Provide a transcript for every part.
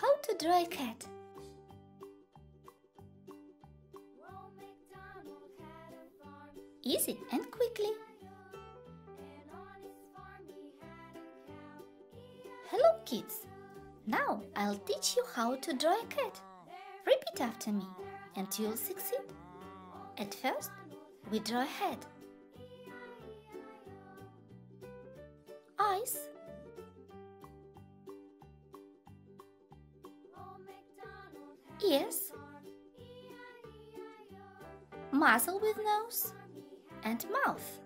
How to draw a cat. Easy and quickly. Hello kids! Now I'll teach you how to draw a cat. Repeat after me and you'll succeed. At first, we draw a head, eyes, ears, muzzle with nose and mouth,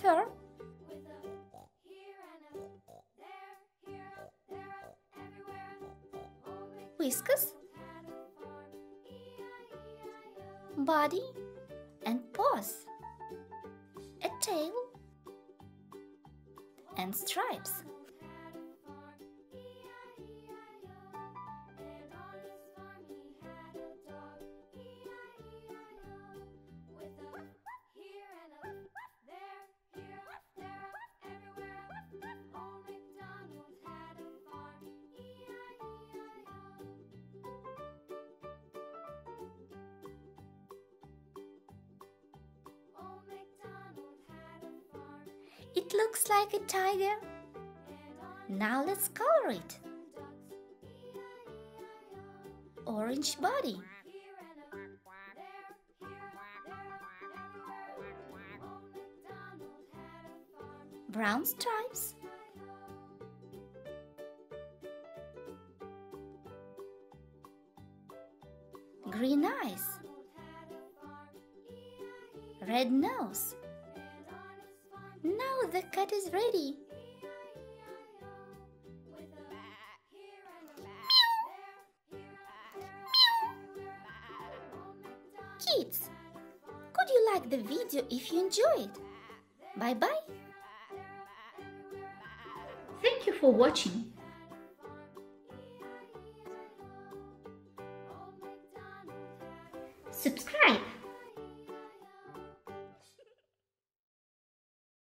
fur, whiskers, body and paws, a tail and stripes. It looks like a tiger. Now let's color it. Orange body. Brown stripes. Green eyes. Red nose. Now the cat is ready. Meow. Meow. Kids, could you like the video if you enjoyed? Bye-bye. Thank you for watching. Subscribe.